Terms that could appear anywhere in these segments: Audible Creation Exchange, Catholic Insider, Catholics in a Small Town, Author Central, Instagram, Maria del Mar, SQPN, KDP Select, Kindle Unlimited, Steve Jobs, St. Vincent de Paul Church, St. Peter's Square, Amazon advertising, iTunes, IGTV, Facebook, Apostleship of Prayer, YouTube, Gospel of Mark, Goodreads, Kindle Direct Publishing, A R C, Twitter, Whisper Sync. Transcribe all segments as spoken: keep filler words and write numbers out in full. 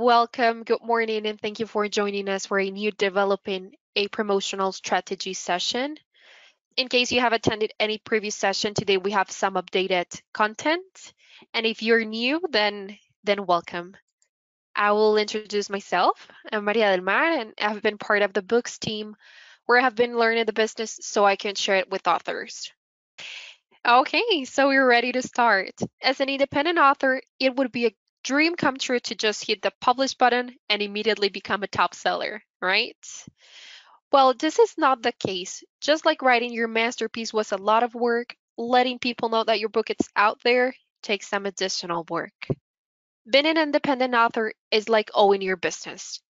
Welcome, good morning, and thank you for joining us for a new Developing a Promotional Strategy session. In case you have attended any previous session, today we have some updated content. And if you're new, then, then welcome. I will introduce myself. I'm Maria del Mar, and I've been part of the books team where I have been learning the business so I can share it with authors. Okay, so we're ready to start. As an independent author, it would be a dream come true to just hit the publish button and immediately become a top seller, right? Well, this is not the case. Just like writing your masterpiece was a lot of work, letting people know that your book is out there takes some additional work. Being an independent author is like owning your business.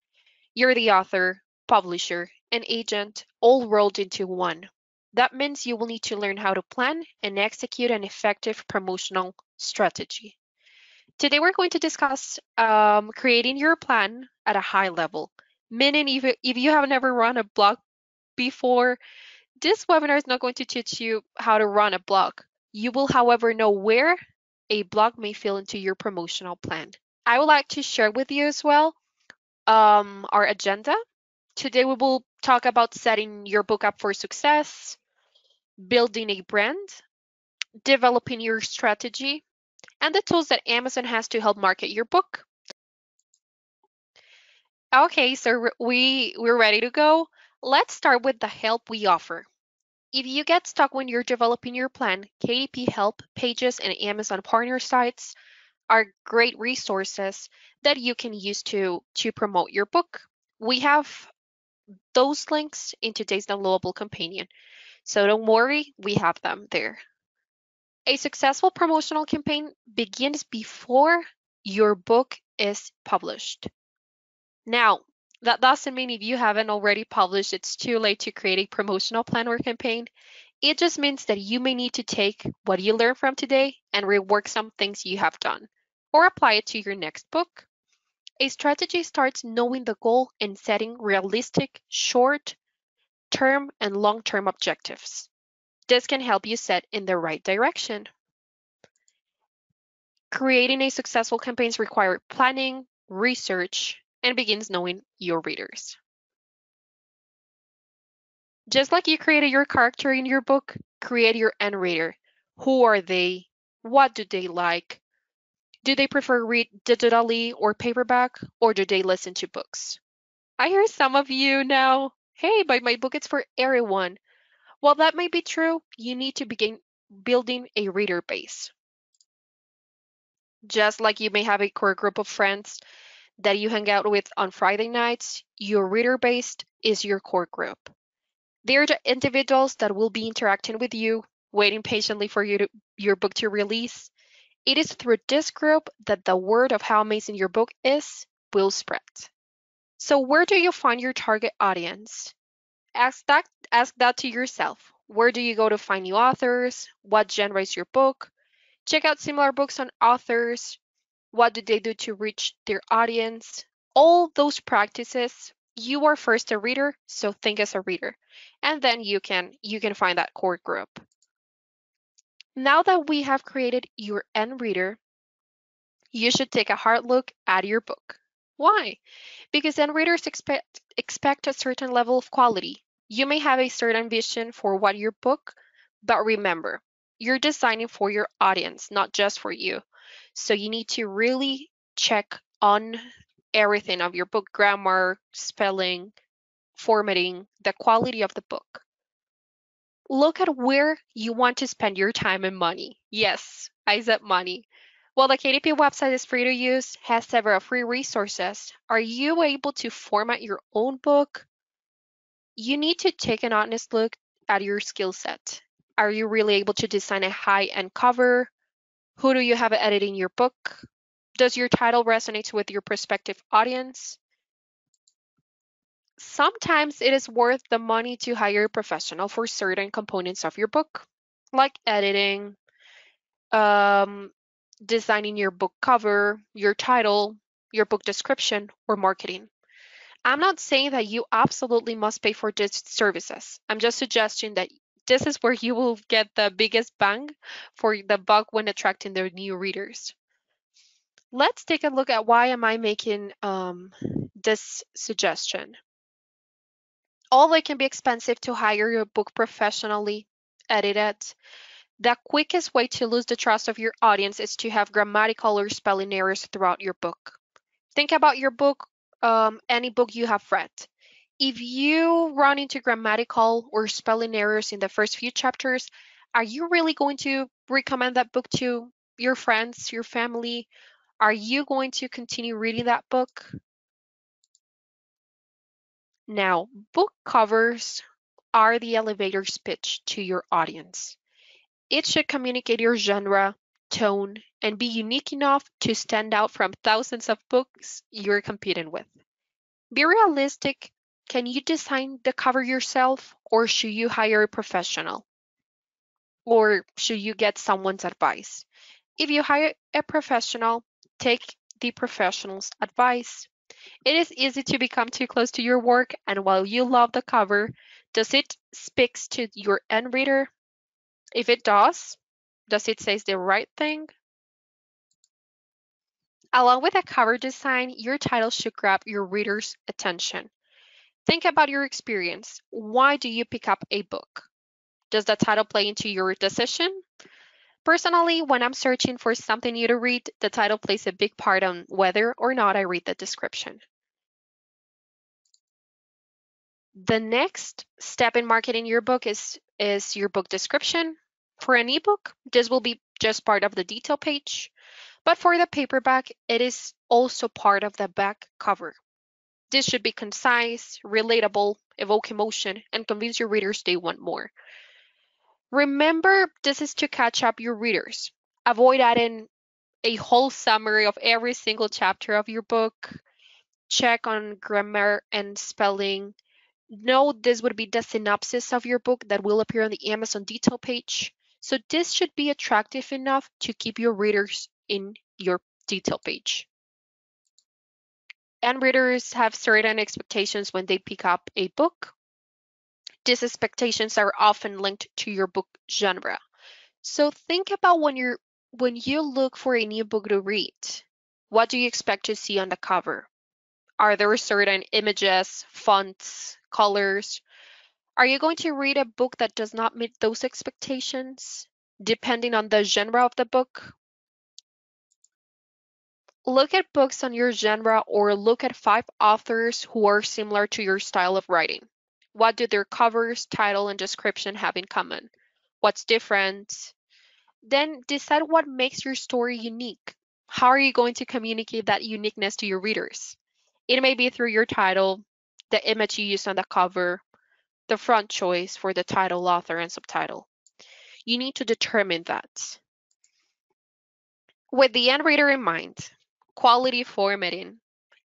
You're the author, publisher, and agent all rolled into one. That means you will need to learn how to plan and execute an effective promotional strategy. Today, we're going to discuss um, creating your plan at a high level. Meaning, if, if you have never run a blog before, this webinar is not going to teach you how to run a blog. You will, however, know where a blog may fit into your promotional plan. I would like to share with you as well um, our agenda. Today, we will talk about setting your book up for success, building a brand, developing your strategy, and the tools that Amazon has to help market your book. Okay, so we, we're ready to go. Let's start with the help we offer. If you get stuck when you're developing your plan, K D P help pages and Amazon partner sites are great resources that you can use to, to promote your book. We have those links in today's downloadable companion. So don't worry, we have them there. A successful promotional campaign begins before your book is published. Now, that doesn't mean if you haven't already published, it's too late to create a promotional plan or campaign. It just means that you may need to take what you learned from today and rework some things you have done or apply it to your next book. A strategy starts knowing the goal and setting realistic short-term and long-term objectives. This can help you set in the right direction. Creating a successful campaign requires planning, research, and begins knowing your readers. Just like you created your character in your book, create your end reader. Who are they? What do they like? Do they prefer read digitally or paperback, or do they listen to books? I hear some of you now, hey, but my book is for everyone. While that may be true, you need to begin building a reader base. Just like you may have a core group of friends that you hang out with on Friday nights, your reader base is your core group. They're the individuals that will be interacting with you, waiting patiently for you to, your book to release. It is through this group that the word of how amazing your book is will spread. So where do you find your target audience? Ask that, ask that to yourself. Where do you go to find new authors? What genre is your book? Check out similar books on authors. What do they do to reach their audience? All those practices. You are first a reader, so think as a reader. And then you can, you can find that core group. Now that we have created your end reader, you should take a hard look at your book. Why? Because end readers expect, expect a certain level of quality. You may have a certain vision for what your book, but remember, you're designing for your audience, not just for you. So you need to really check on everything of your book, grammar, spelling, formatting, the quality of the book. Look at where you want to spend your time and money. Yes, I said money. While the K D P website is free to use, has several free resources. Are you able to format your own book? You need to take an honest look at your skill set. Are you really able to design a high-end cover? Who do you have editing your book? Does your title resonate with your prospective audience? Sometimes it is worth the money to hire a professional for certain components of your book, like editing, um, designing your book cover, your title, your book description, or marketing. I'm not saying that you absolutely must pay for these services. I'm just suggesting that this is where you will get the biggest bang for the buck when attracting their new readers. let's take a look at why am I making um, this suggestion. Although it can be expensive to hire your book professionally, edit it. The quickest way to lose the trust of your audience is to have grammatical or spelling errors throughout your book. Think about your book, um, any book you have read. If you run into grammatical or spelling errors in the first few chapters, are you really going to recommend that book to your friends, your family? Are you going to continue reading that book? Now, book covers are the elevator pitch to your audience. It should communicate your genre, tone, and be unique enough to stand out from thousands of books you're competing with. Be realistic. Can you design the cover yourself, or should you hire a professional? Or should you get someone's advice? If you hire a professional, take the professional's advice. It is easy to become too close to your work, and while you love the cover, does it speak to your end reader? If it does, does it say the right thing? Along with a cover design, your title should grab your reader's attention. Think about your experience. Why do you pick up a book? Does the title play into your decision? Personally, when I'm searching for something new to read, the title plays a big part on whether or not I read the description. The next step in marketing your book is, is your book description. For an ebook, this will be just part of the detail page, but for the paperback, it is also part of the back cover. This should be concise, relatable, evoke emotion, and convince your readers they want more. Remember, this is to catch up your readers. Avoid adding a whole summary of every single chapter of your book. Check on grammar and spelling. No, this would be the synopsis of your book that will appear on the Amazon detail page. So this should be attractive enough to keep your readers in your detail page. And readers have certain expectations when they pick up a book. These expectations are often linked to your book genre. So think about when you're when you look for a new book to read, what do you expect to see on the cover? Are there certain images, fonts, colors? Are you going to read a book that does not meet those expectations? Depending on the genre of the book, look at books on your genre or look at five authors who are similar to your style of writing. What do their covers, title, and description have in common? What's different? Then decide what makes your story unique. How are you going to communicate that uniqueness to your readers? It may be through your title, the image you use on the cover, the font choice for the title, author, and subtitle. You need to determine that. With the end reader in mind, quality formatting,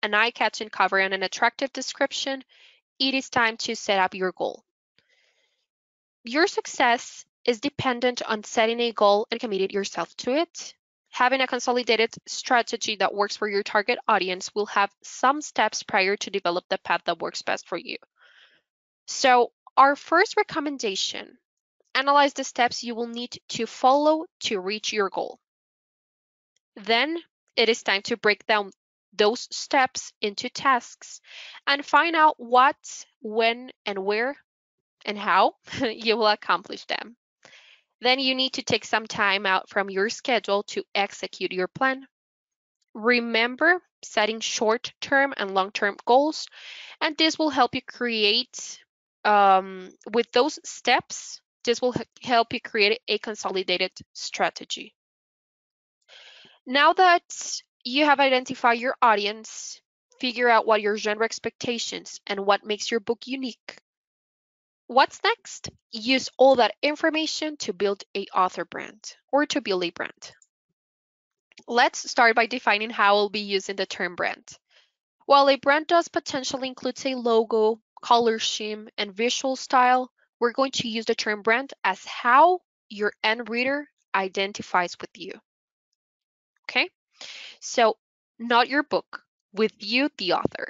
an eye-catching cover, and an attractive description, it is time to set up your goal. Your success is dependent on setting a goal and committing yourself to it. Having a consolidated strategy that works for your target audience will have some steps prior to develop the path that works best for you. So our first recommendation, analyze the steps you will need to follow to reach your goal. Then it is time to break down those steps into tasks and find out what, when, and where, and how you will accomplish them. Then you need to take some time out from your schedule to execute your plan. Remember setting short-term and long-term goals, and this will help you create, um, with those steps, this will help you create a consolidated strategy. Now that you have identified your audience, figure out what your genre expectations and what makes your book unique. What's next? Use all that information to build a author brand or to build a brand. Let's start by defining how we'll be using the term brand. While a brand does potentially include a logo, color scheme, and visual style, we're going to use the term brand as how your end reader identifies with you. Okay? So, not your book, with you, the author.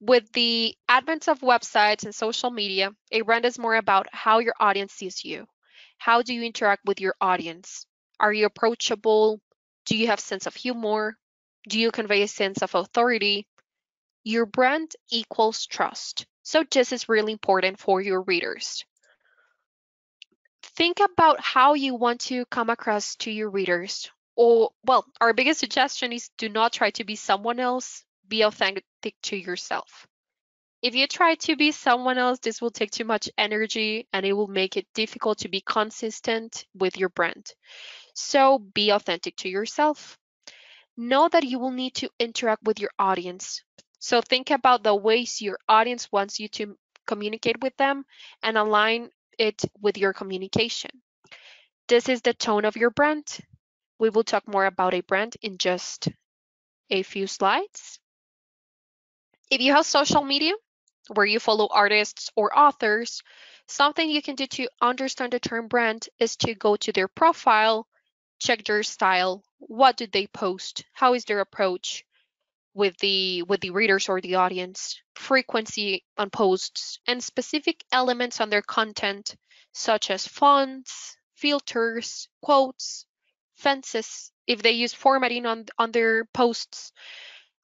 With the advent of websites and social media, a brand is more about how your audience sees you. How do you interact with your audience? Are you approachable? Do you have a sense of humor? Do you convey a sense of authority? Your brand equals trust. So this is really important for your readers. Think about how you want to come across to your readers. Or, well, our biggest suggestion is do not try to be someone else, be authentic to yourself. If you try to be someone else, this will take too much energy and it will make it difficult to be consistent with your brand. So be authentic to yourself. Know that you will need to interact with your audience. So think about the ways your audience wants you to communicate with them and align it with your communication. This is the tone of your brand. We will talk more about a brand in just a few slides. If you have social media, where you follow artists or authors, something you can do to understand the term brand is to go to their profile, check their style, what do they post, how is their approach with the with the readers or the audience, frequency on posts, and specific elements on their content, such as fonts, filters, quotes, fences, if they use formatting on, on their posts.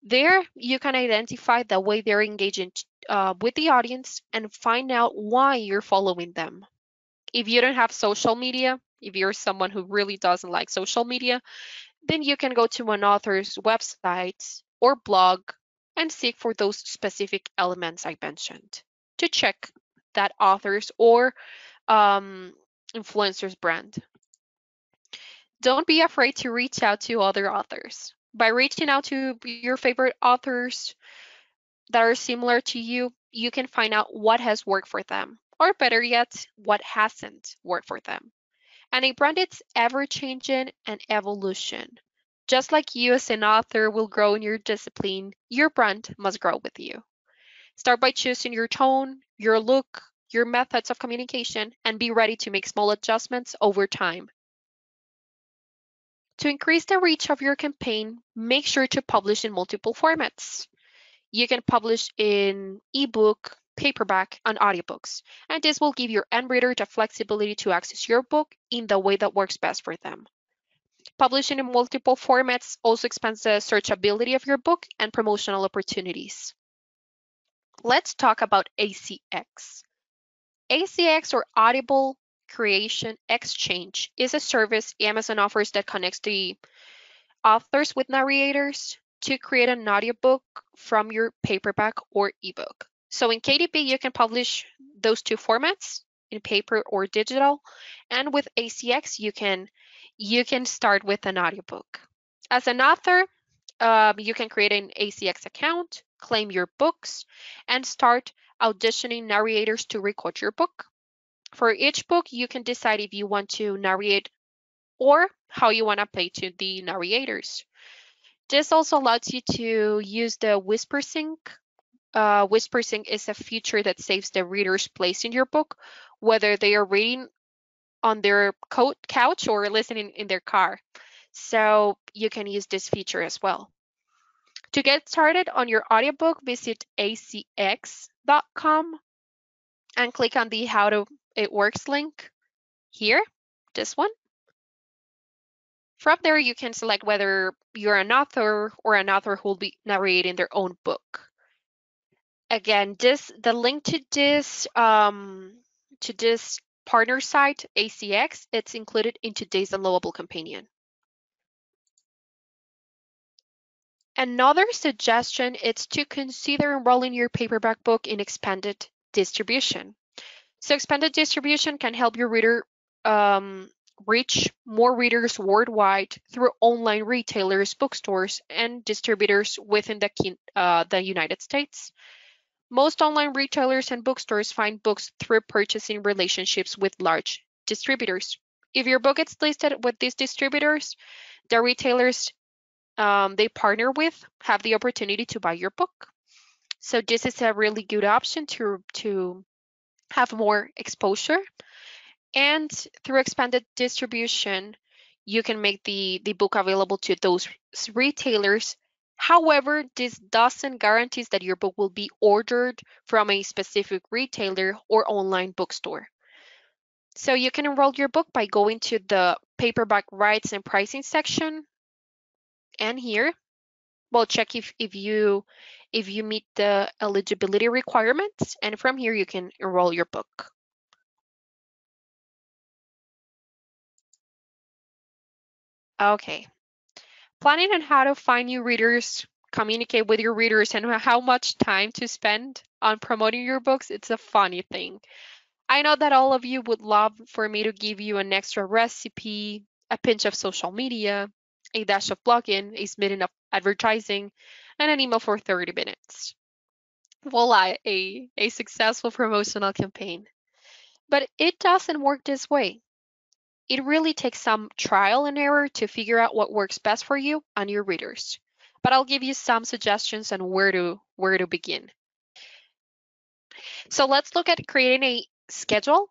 There, you can identify the way they're engaging uh, with the audience and find out why you're following them. If you don't have social media, if you're someone who really doesn't like social media, then you can go to an author's website or blog and seek for those specific elements I mentioned to check that author's or um, influencer's brand. Don't be afraid to reach out to other authors. By reaching out to your favorite authors that are similar to you, you can find out what has worked for them, or better yet, what hasn't worked for them. And a brand is ever-changing and evolution. Just like you as an author will grow in your discipline, your brand must grow with you. Start by choosing your tone, your look, your methods of communication, and be ready to make small adjustments over time. To increase the reach of your campaign, make sure to publish in multiple formats. You can publish in ebook, paperback, and audiobooks, and this will give your end reader the flexibility to access your book in the way that works best for them. Publishing in multiple formats also expands the searchability of your book and promotional opportunities. Let's talk about A C X. A C X, or Audible Creation Exchange, is a service Amazon offers that connects the authors with narrators to create an audiobook from your paperback or ebook. So in K D P, you can publish those two formats, in paper or digital, and with A C X, you can you can start with an audiobook. As an author, um, you can create an A C X account, claim your books, and start auditioning narrators to record your book. For each book, you can decide if you want to narrate or how you want to pay to the narrators. This also allows you to use the Whisper Sync. Uh, Whisper Sync is a feature that saves the reader's place in your book, whether they are reading on their coat, couch or listening in their car. So you can use this feature as well. To get started on your audiobook, visit A C X dot com and click on the How to It Works link here, this one. From there, you can select whether you're an author or an author who will be narrating their own book. Again, this the link to this um, to this partner site, A C X, it's included in today's Downloadable Companion. Another suggestion is to consider enrolling your paperback book in expanded distribution. So expanded distribution can help your reader um, reach more readers worldwide through online retailers, bookstores, and distributors within the, uh, the United States. Most online retailers and bookstores find books through purchasing relationships with large distributors. If your book is listed with these distributors, the retailers um, they partner with have the opportunity to buy your book. So this is a really good option to, to have more exposure, and through expanded distribution you can make the the book available to those retailers. However, this doesn't guarantee that your book will be ordered from a specific retailer or online bookstore. So you can enroll your book by going to the paperback rights and pricing section, and here well, check if, if you if you meet the eligibility requirements, and from here you can enroll your book. Okay, planning on how to find new readers, communicate with your readers, and how much time to spend on promoting your books, it's a funny thing. I know that all of you would love for me to give you an extra recipe, a pinch of social media, a dash of blogging, a smidgen of advertising, and an email for thirty minutes. Voila, a, a successful promotional campaign. But it doesn't work this way. It really takes some trial and error to figure out what works best for you and your readers. But I'll give you some suggestions on where to, where to begin. So let's look at creating a schedule.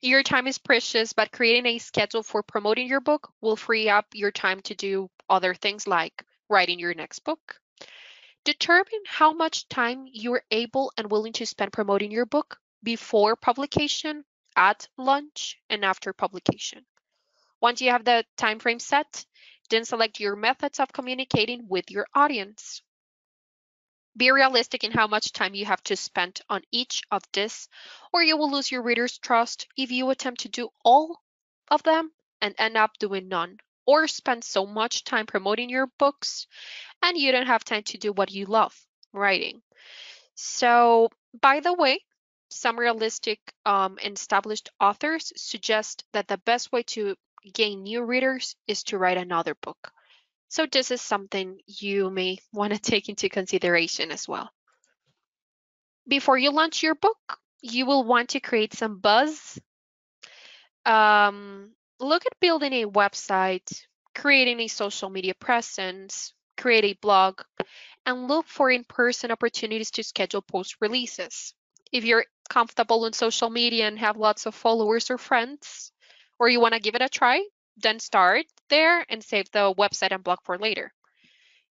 Your time is precious, but creating a schedule for promoting your book will free up your time to do other things like writing your next book. Determine how much time you're able and willing to spend promoting your book before publication, at launch, and after publication. Once you have the time frame set, then select your methods of communicating with your audience. Be realistic in how much time you have to spend on each of this, or you will lose your readers' trust if you attempt to do all of them and end up doing none, or spend so much time promoting your books and you don't have time to do what you love, writing. So, by the way, some realistic um, and established authors suggest that the best way to gain new readers is to write another book. So this is something you may want to take into consideration as well. Before you launch your book, you will want to create some buzz. Um, look at building a website, creating a social media presence, create a blog, and look for in-person opportunities to schedule post releases. If you're comfortable on social media and have lots of followers or friends, or you want to give it a try, then start there and save the website and blog for later.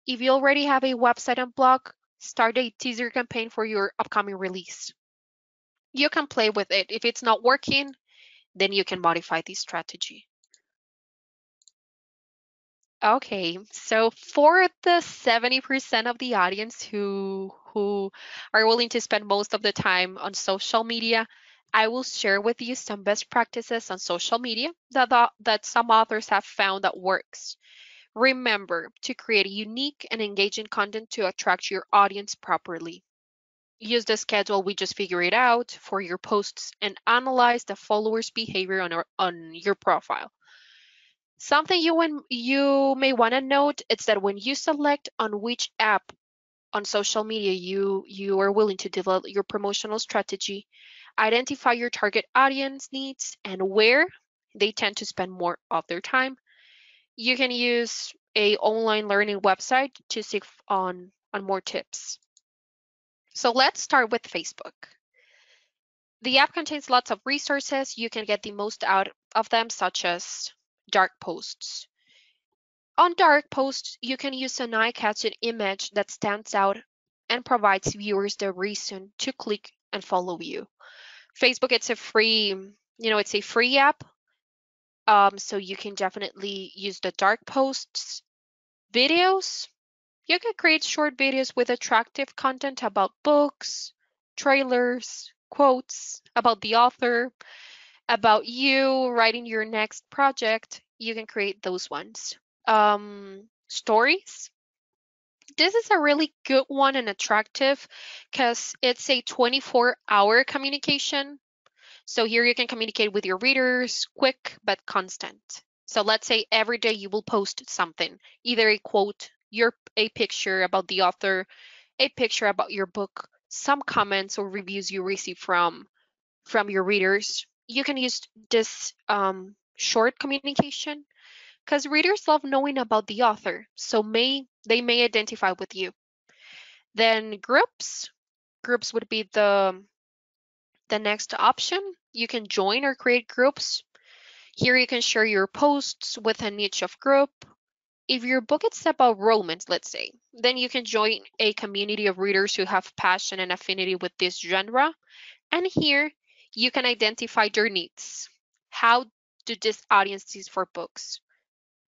If you already have a website and blog, start a teaser campaign for your upcoming release. You can play with it. If it's not working, then you can modify the strategy. Okay, so for the seventy percent of the audience who, who are willing to spend most of the time on social media, I will share with you some best practices on social media that, that, that some authors have found that works. Remember to create unique and engaging content to attract your audience properly. Use the schedule we just figured out for your posts and analyze the followers' behavior on, our, on your profile. Something you, you may want to note is that when you select on which app on social media you, you are willing to develop your promotional strategy, identify your target audience needs and where they tend to spend more of their time. You can use an online learning website to seek on, on more tips. So let's start with Facebook. The app contains lots of resources. You can get the most out of them, such as dark posts. On dark posts, you can use an eye-catching image that stands out and provides viewers the reason to click and follow you. Facebook, it's a free, you know, it's a free app. Um, so you can definitely use the dark posts. Videos, you can create short videos with attractive content about books, trailers, quotes about the author, about you writing your next project. You can create those ones. Um, stories. This is a really good one and attractive because it's a twenty-four hour communication. So here you can communicate with your readers, quick but constant. So let's say every day you will post something, either a quote, your a picture about the author, a picture about your book, some comments or reviews you receive from, from your readers. You can use this um, short communication because readers love knowing about the author, so may they may identify with you. Then groups. Groups would be the, the next option. You can join or create groups. Here you can share your posts with a niche of group. If your book is about romance, let's say, then you can join a community of readers who have passion and affinity with this genre. And here you can identify their needs. How do this audience seek for books?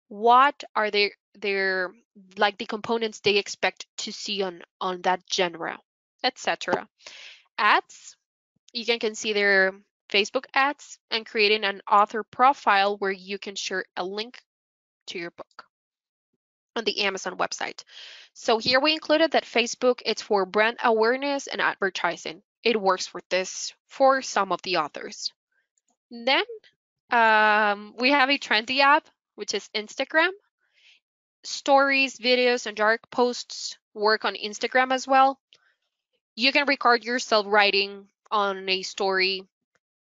What are their, their like the components they expect to see on, on that genre, et cetera. Ads, you can consider Facebook ads and creating an author profile where you can share a link to your book on the Amazon website. So here we included that Facebook, it's for brand awareness and advertising. It works for this for some of the authors. Then um, we have a trendy app, which is Instagram. Stories, videos, and dark posts work on Instagram as well. You can record yourself writing on a story.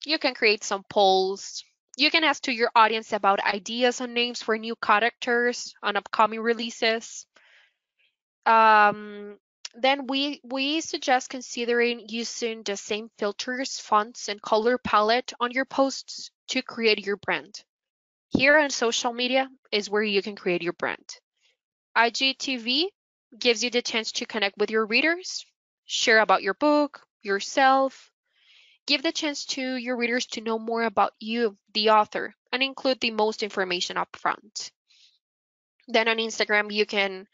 You can create some polls. You can ask to your audience about ideas on names for new characters on upcoming releases. Um, then we we suggest considering using the same filters, fonts, and color palette on your posts to create your brand. Here on social media is where you can create your brand. I G T V gives you the chance to connect with your readers, share about your book, yourself, give the chance to your readers to know more about you, the author, and include the most information up front. Then on Instagram, you can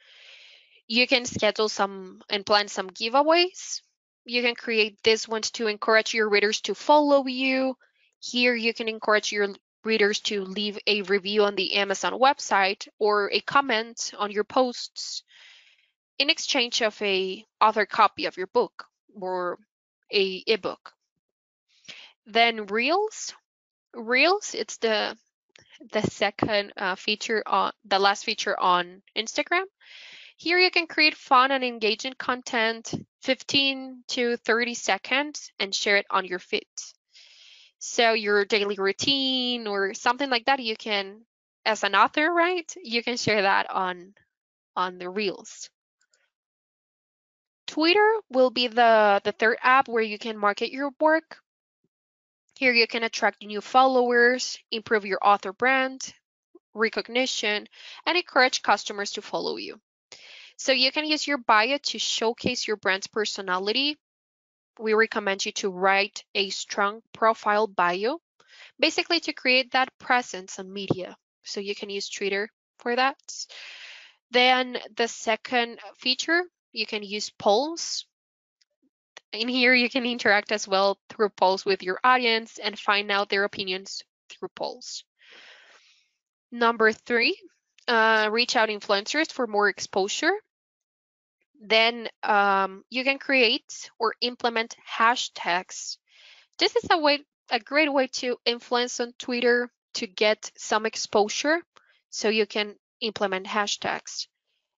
you can schedule some and plan some giveaways. You can create this one to encourage your readers to follow you. Here you can encourage your readers to leave a review on the Amazon website or a comment on your posts in exchange of a author copy of your book or a ebook. Then Reels, Reels, it's the the second uh, feature on the last feature on Instagram. Here you can create fun and engaging content, fifteen to thirty seconds, and share it on your feed. So your daily routine or something like that, you can, as an author, right? You can share that on, on the Reels. Twitter will be the, the third app where you can market your work. Here you can attract new followers, improve your author brand, recognition, and encourage customers to follow you. So you can use your bio to showcase your brand's personality. We recommend you to write a strong profile bio, basically to create that presence on media. So you can use Twitter for that. Then the second feature, you can use polls. In here, you can interact as well through polls with your audience and find out their opinions through polls. Number three, uh, reach out influencers for more exposure. Then um, you can create or implement hashtags. This is a way, a great way to influence on Twitter to get some exposure. So you can implement hashtags.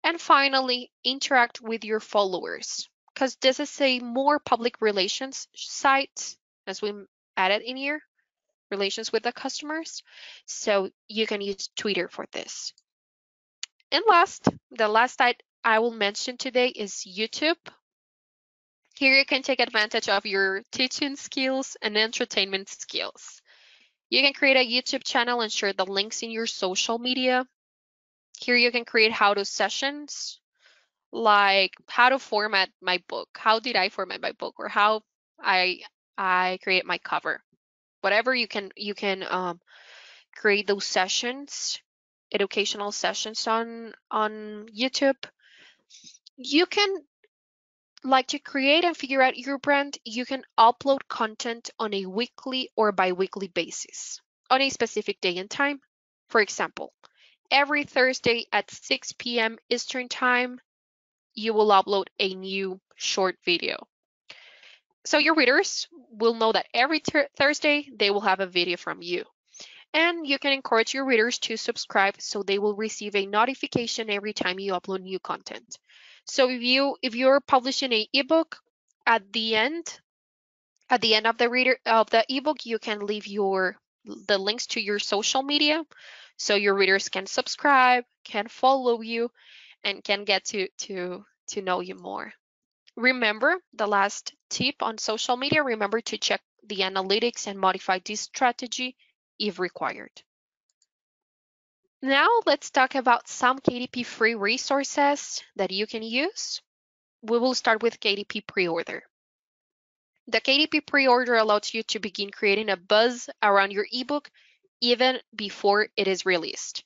And finally, interact with your followers, because this is a more public relations site, as we added in here, relations with the customers. So you can use Twitter for this. And last, the last site I will mention today is YouTube. Here you can take advantage of your teaching skills and entertainment skills. You can create a YouTube channel and share the links in your social media. Here you can create how-to sessions, like how to format my book, how did I format my book, or how I I create my cover. Whatever you can you can um, create those sessions, educational sessions on on YouTube. You can like to create and figure out your brand. You can upload content on a weekly or bi-weekly basis on a specific day and time. For example, every Thursday at six p m Eastern time, you will upload a new short video. So your readers will know that every Thursday they will have a video from you. And you can encourage your readers to subscribe so they will receive a notification every time you upload new content. So if you if you're publishing an ebook, at the end at the end of the reader of the ebook, you can leave your the links to your social media so your readers can subscribe, can follow you, and can get to to to know you more. Remember the last tip on social media, remember to check the analytics and modify this strategy if required. Now let's talk about some K D P free resources that you can use. We will start with K D P Pre-Order. The K D P Pre-Order allows you to begin creating a buzz around your ebook even before it is released.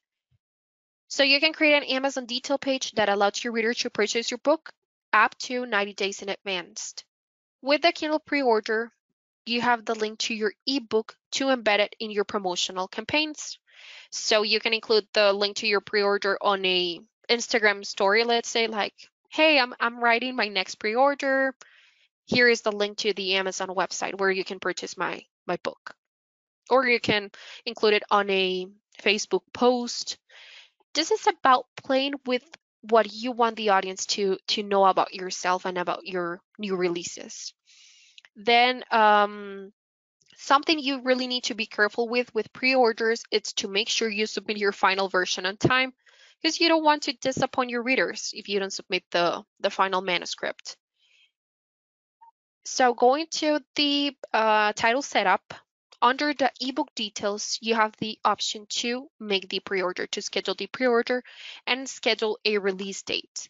So you can create an Amazon detail page that allows your reader to purchase your book up to ninety days in advance. With the Kindle pre-order, you have the link to your ebook to embed it in your promotional campaigns. So you can include the link to your pre-order on a Instagram story, let's say, like, hey, I'm, I'm writing my next pre-order. Here is the link to the Amazon website where you can purchase my, my book. Or you can include it on a Facebook post. This is about playing with what you want the audience to, to know about yourself and about your new releases. Then um, something you really need to be careful with with pre-orders is to make sure you submit your final version on time, because you don't want to disappoint your readers if you don't submit the, the final manuscript. So going to the uh, title setup, under the ebook details, you have the option to make the pre-order, to schedule the pre-order and schedule a release date.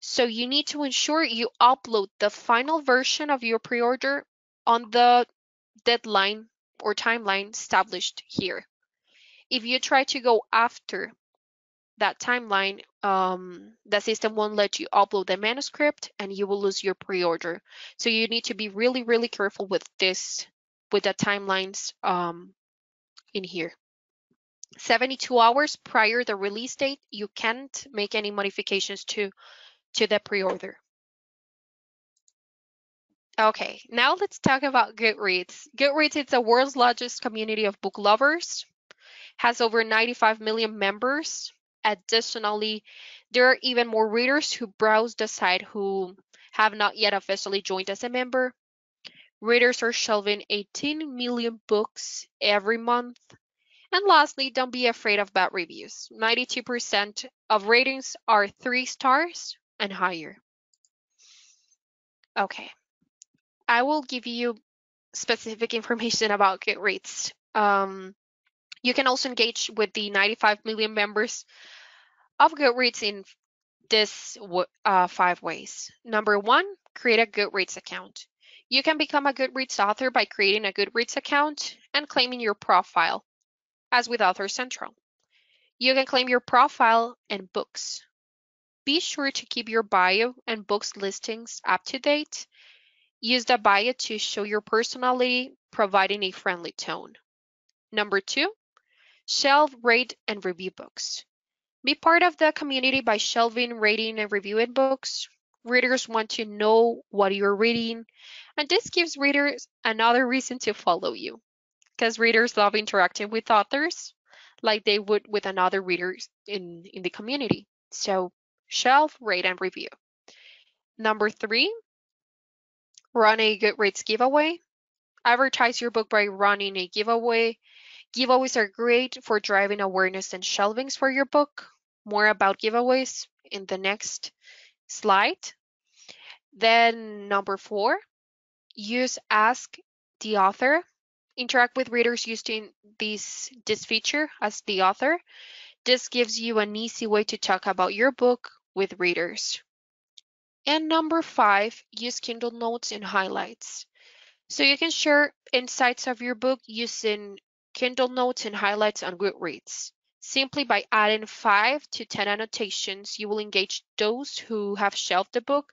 So you need to ensure you upload the final version of your pre-order on the deadline or timeline established here. If you try to go after that timeline, um, the system won't let you upload the manuscript and you will lose your pre-order. So you need to be really, really careful with this, with the timelines um, in here. seventy-two hours prior the release date, you can't make any modifications to to the pre-order. Okay, now let's talk about Goodreads. Goodreads is the world's largest community of book lovers, has over ninety-five million members. Additionally, there are even more readers who browse the site who have not yet officially joined as a member. Readers are shelving eighteen million books every month. And lastly, don't be afraid of bad reviews. ninety-two percent of ratings are three stars and higher. Okay, I will give you specific information about Goodreads. Um, you can also engage with the ninety-five million members of Goodreads in this uh, five ways. Number one, create a Goodreads account. You can become a Goodreads author by creating a Goodreads account and claiming your profile, as with Author Central. You can claim your profile and books. Be sure to keep your bio and books listings up to date. Use the bio to show your personality, providing a friendly tone. Number two, shelve, rate, and review books. Be part of the community by shelving, rating, and reviewing books. Readers want to know what you're reading, and this gives readers another reason to follow you, because readers love interacting with authors like they would with another reader in, in the community. So, shelf, rate, and review. Number three, run a Goodreads giveaway. Advertise your book by running a giveaway. Giveaways are great for driving awareness and shelvings for your book. More about giveaways in the next slide. Then number four, use Ask the Author. Interact with readers using these, this feature, Ask the Author. This gives you an easy way to talk about your book with readers. And number five, use Kindle Notes and highlights. So you can share insights of your book using Kindle Notes and highlights on Goodreads. Simply by adding five to ten annotations, you will engage those who have shelved the book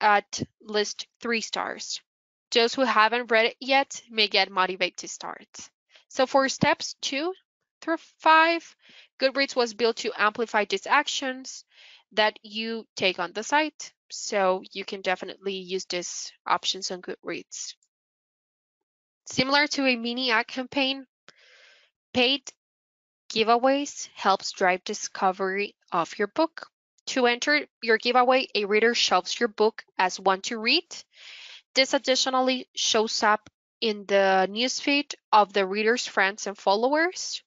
at least three stars. Those who haven't read it yet may get motivated to start. So for steps two, through five, Goodreads was built to amplify these actions that you take on the site. So you can definitely use these options on Goodreads. Similar to a mini ad campaign, paid giveaways helps drive discovery of your book. To enter your giveaway, a reader shelves your book as one to read. This additionally shows up in the newsfeed of the reader's friends and followers.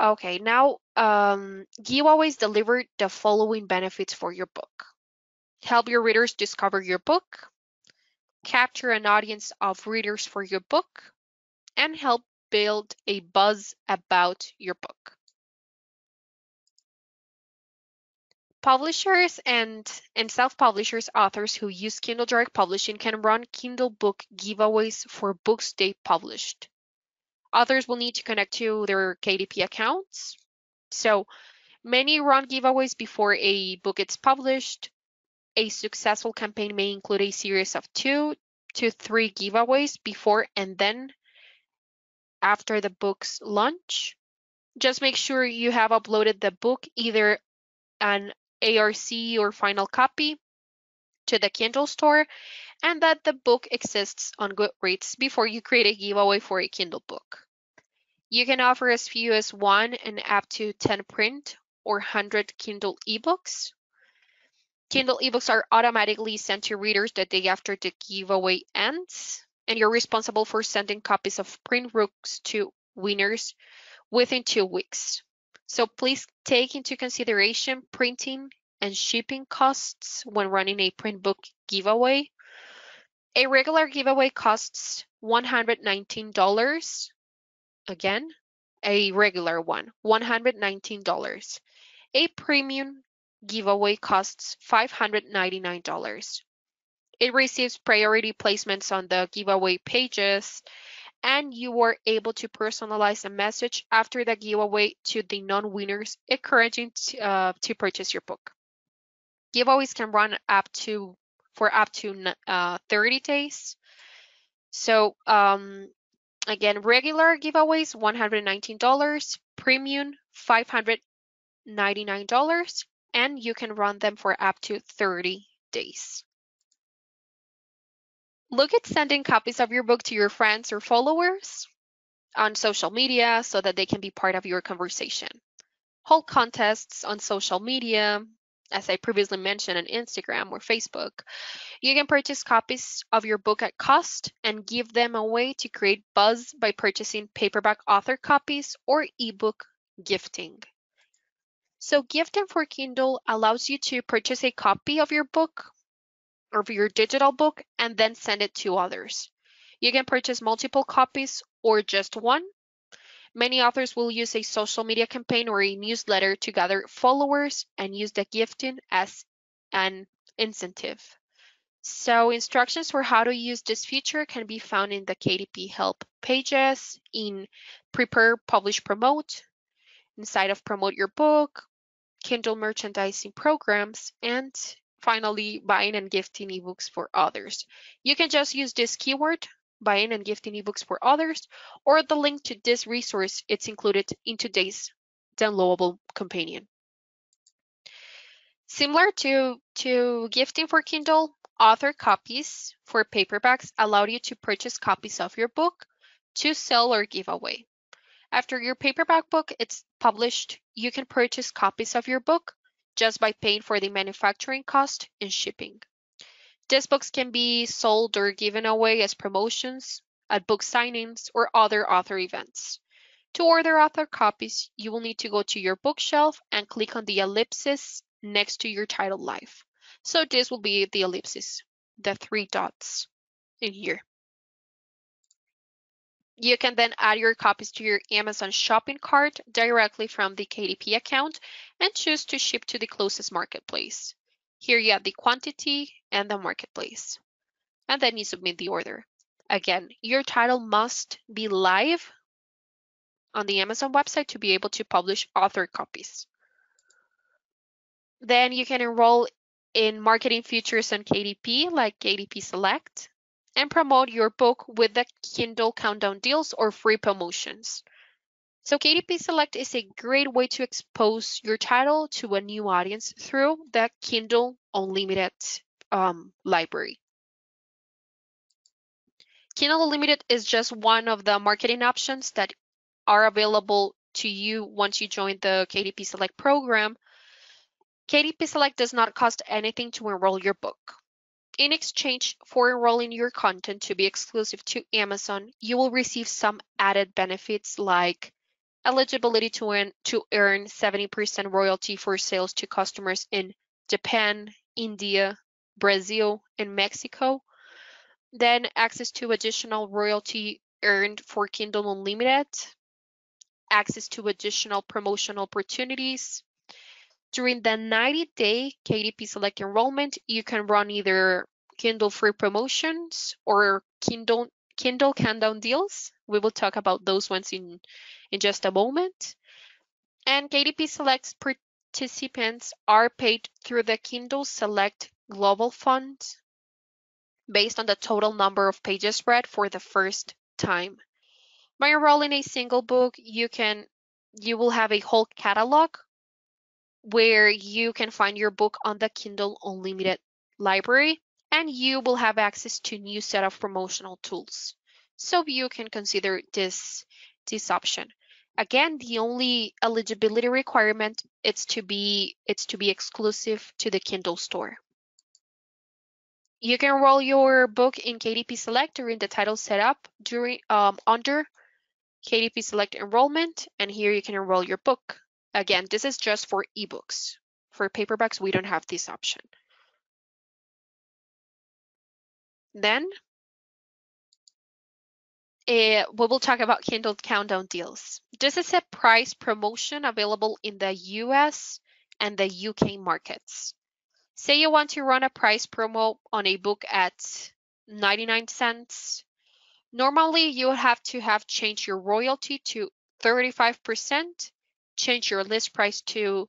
Okay, now um, giveaways deliver the following benefits for your book. Help your readers discover your book, capture an audience of readers for your book, and help build a buzz about your book. Publishers and, and self-publishers authors who use Kindle Direct Publishing can run Kindle book giveaways for books they published. Authors will need to connect to their K D P accounts, So many run giveaways before a book gets published. A successful campaign may include a series of two to three giveaways before and then after the book's launch. Just make sure you have uploaded the book, either an A R C or final copy, to the Kindle store, and that the book exists on Goodreads before you create a giveaway for a Kindle book. You can offer as few as one and up to ten print or one hundred Kindle ebooks. Kindle ebooks are automatically sent to readers the day after the giveaway ends, and you're responsible for sending copies of print books to winners within two weeks. So please take into consideration printing and shipping costs when running a print book giveaway. A regular giveaway costs one hundred nineteen dollars. Again, a regular one, one hundred nineteen dollars. A premium giveaway costs five hundred ninety-nine dollars. It receives priority placements on the giveaway pages, and you are able to personalize a message after the giveaway to the non-winners, encouraging to, uh, to purchase your book. Giveaways can run up to for up to uh, thirty days. So um, again, regular giveaways one hundred nineteen dollars, premium five hundred ninety-nine dollars, and you can run them for up to thirty days. Look at sending copies of your book to your friends or followers on social media so that they can be part of your conversation. Hold contests on social media, as I previously mentioned, on Instagram or Facebook. You can purchase copies of your book at cost and give them away to create buzz by purchasing paperback author copies or ebook gifting. So gifting for Kindle allows you to purchase a copy of your book or your digital book and then send it to others. You can purchase multiple copies or just one. Many authors will use a social media campaign or a newsletter to gather followers and use the gifting as an incentive. So instructions for how to use this feature can be found in the K D P help pages, in Prepare, Publish, Promote, inside of Promote Your Book, Kindle merchandising programs, and finally, buying and gifting ebooks for others. You can just use this keyword, buying and gifting ebooks for others, or the link to this resource. It's included in today's downloadable companion. Similar to, to gifting for Kindle, author copies for paperbacks allow you to purchase copies of your book to sell or give away. After your paperback book is published, you can purchase copies of your book just by paying for the manufacturing cost and shipping. These books can be sold or given away as promotions at book signings or other author events. To order author copies, you will need to go to your bookshelf and click on the ellipsis next to your title life. So this will be the ellipsis, the three dots in here. You can then add your copies to your Amazon shopping cart directly from the K D P account and choose to ship to the closest marketplace. Here you have the quantity and the marketplace, and then you submit the order. Again, your title must be live on the Amazon website to be able to publish author copies. Then you can enroll in marketing features on K D P like K D P Select, and promote your book with the Kindle countdown deals or free promotions. So K D P Select is a great way to expose your title to a new audience through the Kindle Unlimited um, library. Kindle Unlimited is just one of the marketing options that are available to you once you join the K D P Select program. K D P Select does not cost anything to enroll your book. In exchange for enrolling your content to be exclusive to Amazon, you will receive some added benefits like eligibility to earn, to earn seventy percent royalty for sales to customers in Japan, India, Brazil, and Mexico. Then access to additional royalty earned for Kindle Unlimited, access to additional promotional opportunities. During the ninety-day K D P Select enrollment, you can run either Kindle free promotions or Kindle Kindle countdown deals. We will talk about those ones in, in just a moment. And K D P Select's participants are paid through the Kindle Select Global Fund based on the total number of pages read for the first time. By enrolling a single book, you can you will have a whole catalog where you can find your book on the Kindle Unlimited library, and you will have access to a new set of promotional tools. So you can consider this, this option. Again, the only eligibility requirement is to be it's to be exclusive to the Kindle store. You can enroll your book in K D P Select during the title setup during um, under K D P Select enrollment, and here you can enroll your book. Again, this is just for ebooks. For paperbacks, we don't have this option. Then Uh, we will talk about Kindle Countdown Deals. This is a price promotion available in the U S and the U K markets. Say you want to run a price promo on a book at ninety-nine cents. Normally, you would have to have changed your royalty to thirty-five percent, change your list price to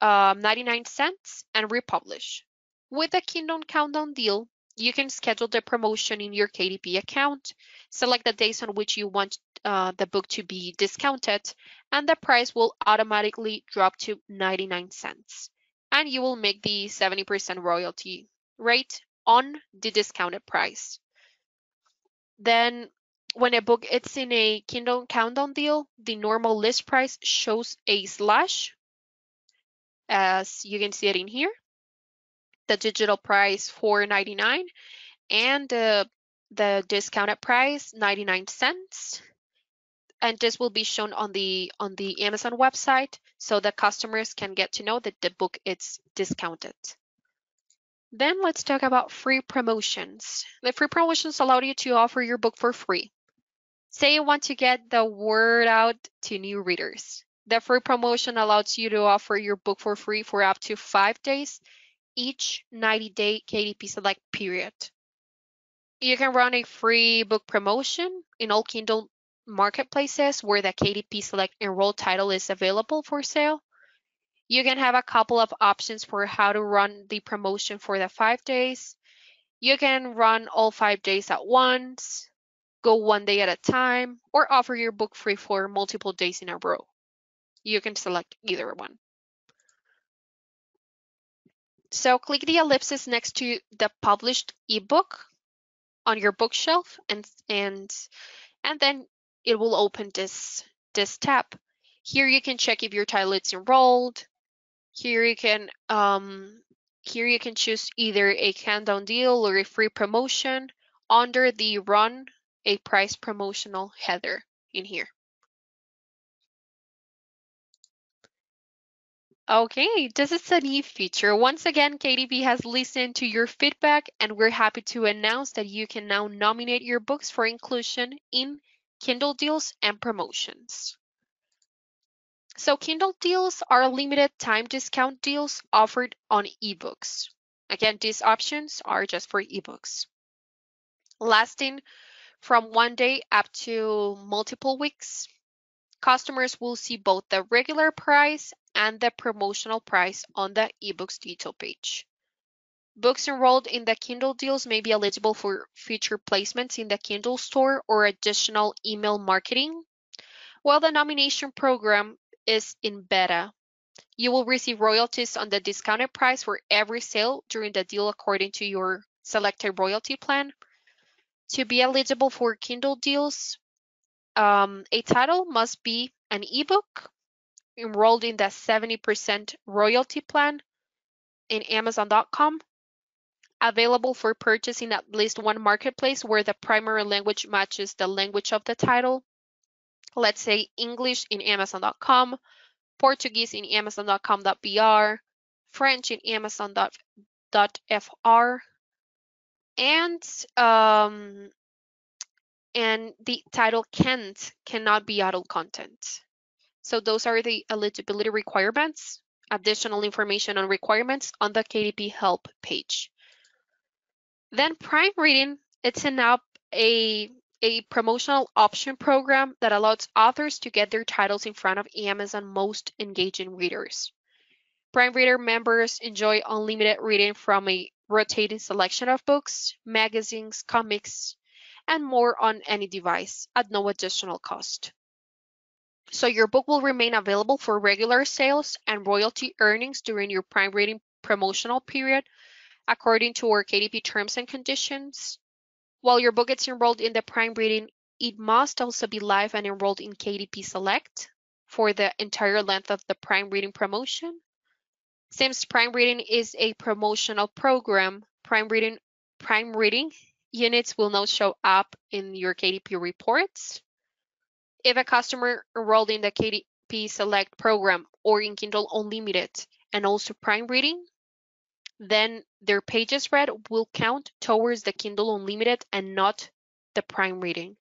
um, ninety-nine cents, and republish. With the Kindle Countdown Deal, you can schedule the promotion in your K D P account, select the days on which you want uh, the book to be discounted, and the price will automatically drop to ninety-nine cents. And you will make the seventy percent royalty rate on the discounted price. Then, when a book is in a Kindle Countdown Deal, the normal list price shows a slash, as you can see it in here. The digital price four ninety-nine, and uh, the discounted price ninety-nine cents, and this will be shown on the on the Amazon website, so the customers can get to know that the book is discounted. Then let's talk about free promotions. The free promotions allow you to offer your book for free. Say you want to get the word out to new readers. The free promotion allows you to offer your book for free for up to five days. Each ninety day K D P Select period. You can run a free book promotion in all Kindle marketplaces where the K D P Select enrolled title is available for sale. You can have a couple of options for how to run the promotion for the five days. You can run all five days at once, go one day at a time, or offer your book free for multiple days in a row. You can select either one. So click the ellipsis next to the published ebook on your bookshelf, and and and then it will open this this tab. Here you can check if your title is enrolled. Here you can um here you can choose either a countdown deal or a free promotion under the run a price promotional header in here. Okay, this is a new feature. Once again, K D P has listened to your feedback, and we're happy to announce that you can now nominate your books for inclusion in Kindle Deals and Promotions. So Kindle Deals are limited time discount deals offered on ebooks. Again, these options are just for ebooks, lasting from one day up to multiple weeks. Customers will see both the regular price and the promotional price on the eBooks detail page. Books enrolled in the Kindle Deals may be eligible for future placements in the Kindle store or additional email marketing. While the nomination program is in beta, you will receive royalties on the discounted price for every sale during the deal according to your selected royalty plan. To be eligible for Kindle Deals, Um, a title must be an ebook enrolled in the seventy percent royalty plan in Amazon dot com, available for purchase in at least one marketplace where the primary language matches the language of the title. Let's say English in Amazon dot com, Portuguese in Amazon dot com dot B R, French in Amazon dot F R, and um, and the title can't, cannot be adult content. So those are the eligibility requirements. Additional information on requirements on the K D P help page. Then Prime Reading, it's an app, a a promotional option program that allows authors to get their titles in front of Amazon's most engaging readers. Prime Reader members enjoy unlimited reading from a rotating selection of books, magazines, comics, and more on any device at no additional cost. So your book will remain available for regular sales and royalty earnings during your Prime Reading promotional period, according to our K D P terms and conditions. While your book gets enrolled in the Prime Reading, it must also be live and enrolled in K D P Select for the entire length of the Prime Reading promotion. Since Prime Reading is a promotional program, Prime Reading, Prime Reading units will not show up in your K D P reports. If a customer enrolled in the K D P Select program or in Kindle Unlimited and also Prime Reading, then their pages read will count towards the Kindle Unlimited and not the Prime Reading.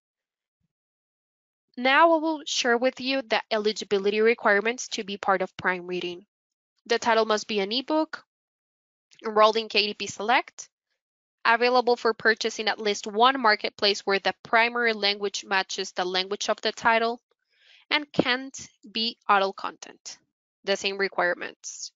Now I will share with you the eligibility requirements to be part of Prime Reading. The title must be an ebook, enrolled in K D P Select, available for purchase in at least one marketplace where the primary language matches the language of the title, and can't be adult content. The same requirements.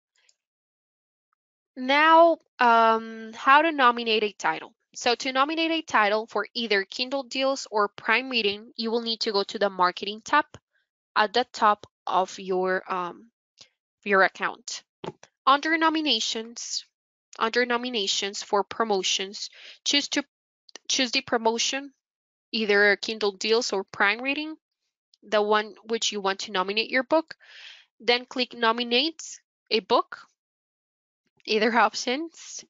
Now, um, how to nominate a title. So to nominate a title for either Kindle Deals or Prime Reading, you will need to go to the Marketing tab at the top of your, um, your account. Under nominations, under nominations for promotions, choose to choose the promotion, either Kindle Deals or Prime Reading, the one which you want to nominate your book. Then click Nominate a Book, either options.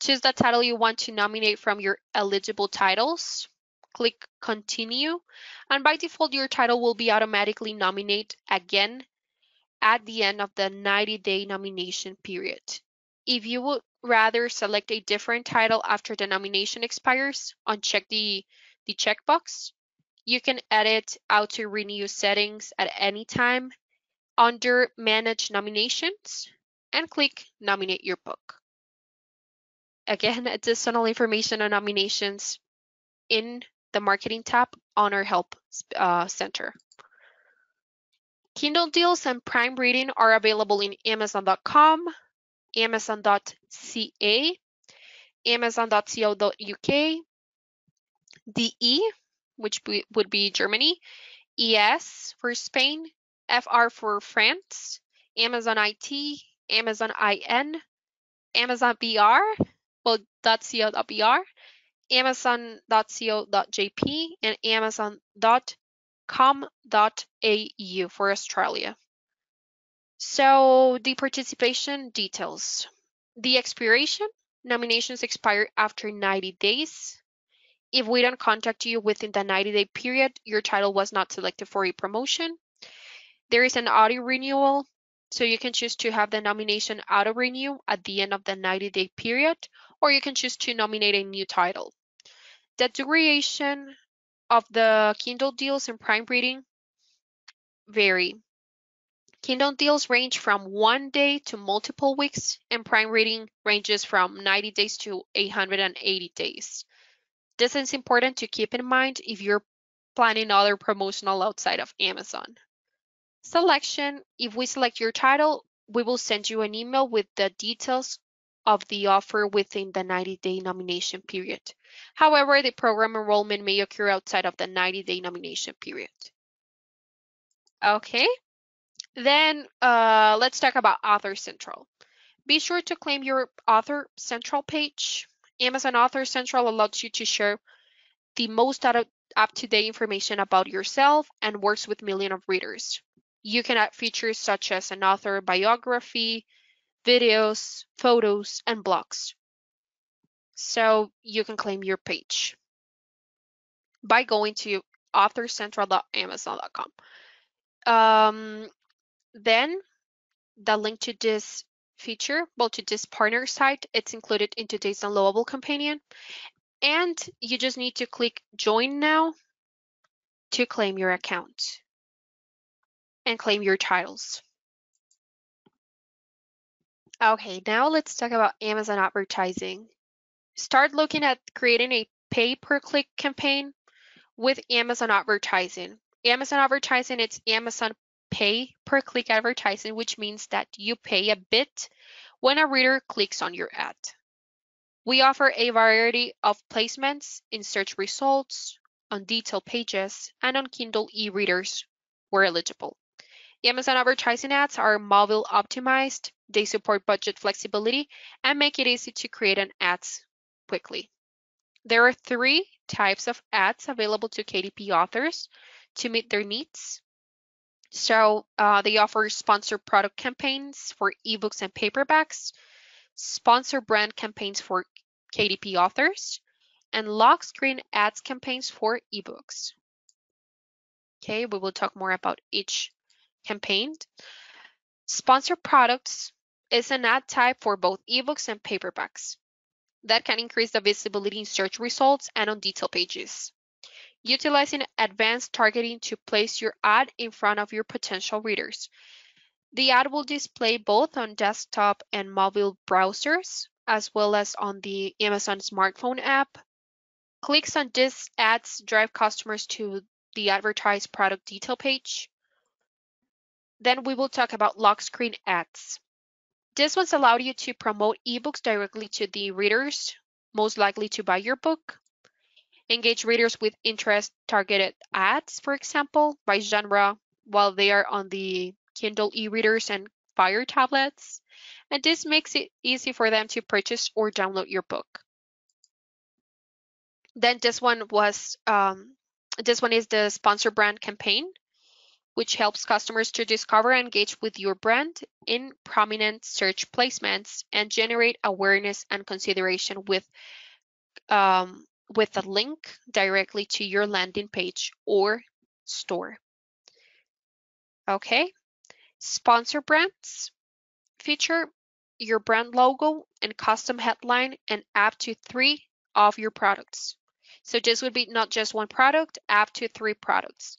Choose the title you want to nominate from your eligible titles. Click Continue, and by default your title will be automatically nominated again at the end of the ninety day nomination period. If you would rather select a different title after the nomination expires, uncheck the, the checkbox. You can edit auto renew settings at any time under Manage Nominations, and click Nominate Your Book. Again, additional information on nominations in the Marketing tab on our Help uh, Center. Kindle Deals and Prime Reading are available in Amazon dot com, Amazon dot C A, Amazon dot co dot U K, D E, which would be Germany, E S for Spain, F R for France, Amazon I T, Amazon I N, Amazon B R, well, .co.br, Amazon dot co dot J P, and Amazon dot com dot A U for Australia. So the participation details. The expiration, nominations expire after ninety days. If we don't contact you within the ninety day period, your title was not selected for a promotion. There is an auto renewal. So you can choose to have the nomination auto-renew at the end of the ninety day period, or you can choose to nominate a new title. The duration of the Kindle Deals and Prime Reading vary. Kindle Deals range from one day to multiple weeks, and Prime Reading ranges from ninety days to one hundred eighty days. This is important to keep in mind if you're planning other promotional outside of Amazon. Selection, if we select your title, we will send you an email with the details of the offer within the ninety day nomination period. However, the program enrollment may occur outside of the ninety day nomination period. Okay, then uh, let's talk about Author Central. Be sure to claim your Author Central page. Amazon Author Central allows you to share the most up-to-date information about yourself and works with millions of readers. You can add features such as an author biography, videos, photos, and blogs. So you can claim your page by going to author central dot amazon dot com. Um, then the link to this feature, well, to this partner site, it's included in today's downloadable companion. And you just need to click Join Now to claim your account and claim your titles. Okay, now let's talk about Amazon advertising. Start looking at creating a pay-per-click campaign with Amazon advertising. Amazon advertising, it's Amazon pay per click advertising, which means that you pay a bit when a reader clicks on your ad. We offer a variety of placements in search results, on detail pages, and on Kindle e-readers where eligible. Amazon advertising ads are mobile optimized, they support budget flexibility, and make it easy to create an ads quickly. There are three types of ads available to K D P authors to meet their needs. So uh, they offer sponsored product campaigns for ebooks and paperbacks, sponsored brand campaigns for K D P authors, and lock screen ads campaigns for ebooks. Okay, we will talk more about each campaign. Sponsored products is an ad type for both ebooks and paperbacks that can increase the visibility in search results and on detail pages, utilizing advanced targeting to place your ad in front of your potential readers. The ad will display both on desktop and mobile browsers, as well as on the Amazon smartphone app. Clicks on these ads drive customers to the advertised product detail page. Then we will talk about lock screen ads. This one's allowed you to promote ebooks directly to the readers most likely to buy your book, engage readers with interest-targeted ads, for example, by genre, while they are on the Kindle e-readers and Fire tablets, and this makes it easy for them to purchase or download your book. Then this one was um, this one is the sponsor brand campaign, which helps customers to discover and engage with your brand in prominent search placements and generate awareness and consideration with um, with a link directly to your landing page or store. Okay, sponsor brands feature your brand logo and custom headline and up to three of your products. So this would be not just one product, up to three products.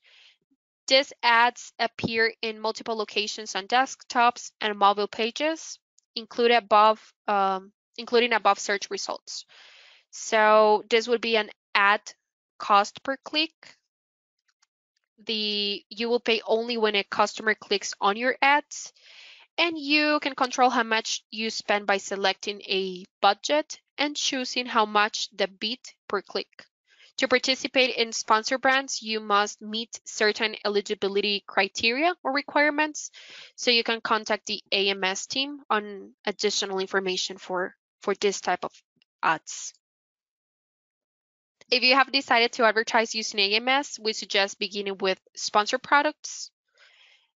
These ads appear in multiple locations on desktops and mobile pages, including above, um, including above search results. So this would be an ad cost per click. The you will pay only when a customer clicks on your ads, and you can control how much you spend by selecting a budget and choosing how much the bid per click. To participate in sponsor brands, you must meet certain eligibility criteria or requirements, so you can contact the A M S team on additional information for, for this type of ads. If you have decided to advertise using A M S, we suggest beginning with sponsor products,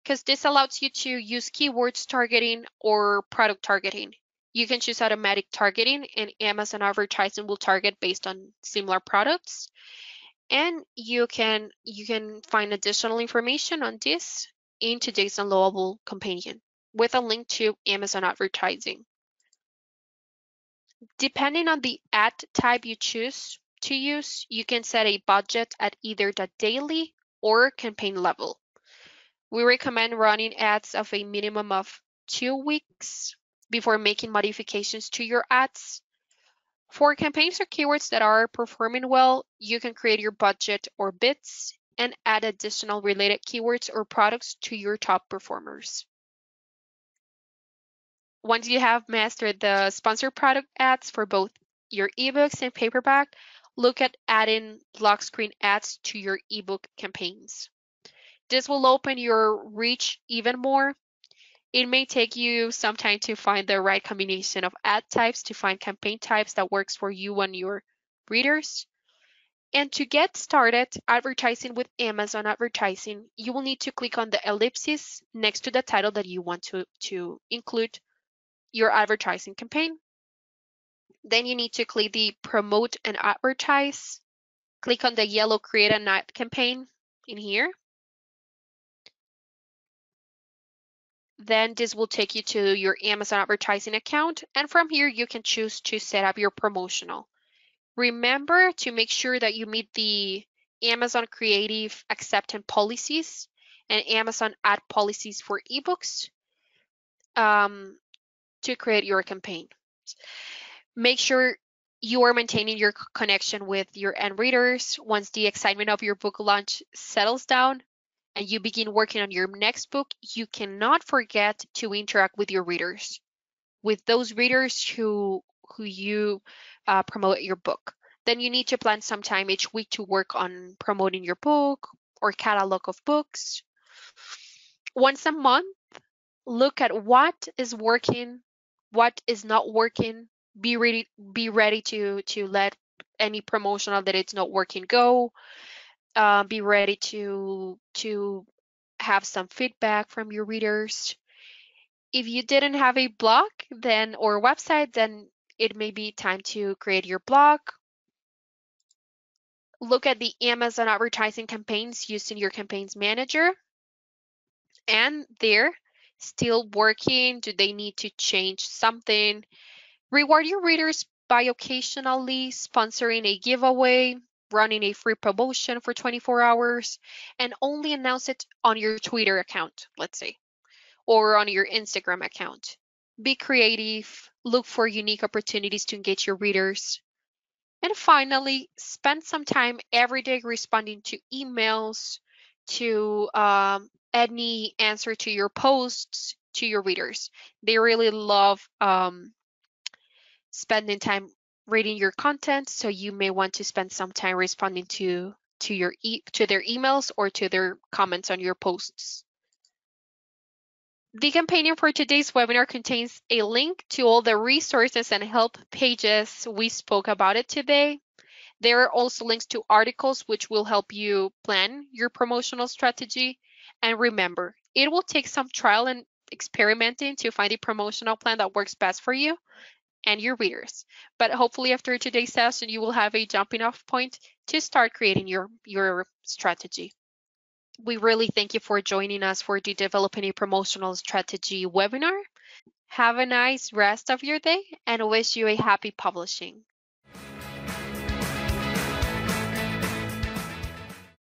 because this allows you to use keywords targeting or product targeting. You can choose automatic targeting, and Amazon advertising will target based on similar products. And you can you can find additional information on this in today's downloadable companion with a link to Amazon advertising. Depending on the ad type you choose to use, you can set a budget at either the daily or campaign level. We recommend running ads of a minimum of two weeks before making modifications to your ads. For campaigns or keywords that are performing well, you can create your budget or bids and add additional related keywords or products to your top performers. Once you have mastered the sponsored product ads for both your ebooks and paperback, look at adding lock screen ads to your ebook campaigns. This will open your reach even more. It may take you some time to find the right combination of ad types, to find campaign types that works for you and your readers. And to get started advertising with Amazon advertising, you will need to click on the ellipsis next to the title that you want to, to include your advertising campaign. Then you need to click the Promote and Advertise. Click on the yellow Create an Ad campaign in here. Then this will take you to your Amazon advertising account, and from here you can choose to set up your promotional. Remember to make sure that you meet the Amazon Creative Acceptance Policies and Amazon Ad Policies for eBooks um, to create your campaign. Make sure you are maintaining your connection with your end readers. Once the excitement of your book launch settles down and you begin working on your next book, you cannot forget to interact with your readers, with those readers who who you uh, promote your book. Then you need to plan some time each week to work on promoting your book or catalog of books. Once a month, look at what is working, what is not working. Be ready, be ready to, to let any promotional that it's not working go. Uh, be ready to, to have some feedback from your readers. If you didn't have a blog then or website, then it may be time to create your blog. Look at the Amazon advertising campaigns used in your campaigns manager. And they're still working. Do they need to change something? Reward your readers by occasionally sponsoring a giveaway, running a free promotion for twenty-four hours, and only announce it on your Twitter account, let's say, or on your Instagram account. Be creative, look for unique opportunities to engage your readers. And finally, spend some time every day responding to emails, to um, any answer to your posts, to your readers. They really love um, spending time reading your content, so you may want to spend some time responding to, to, your e to their emails or to their comments on your posts. The companion for today's webinar contains a link to all the resources and help pages we spoke about it today. There are also links to articles which will help you plan your promotional strategy. And remember, it will take some trial and experimenting to find a promotional plan that works best for you and your readers. But hopefully after today's session, you will have a jumping off point to start creating your, your strategy. We really thank you for joining us for the Developing a Promotional Strategy webinar. Have a nice rest of your day and wish you a happy publishing.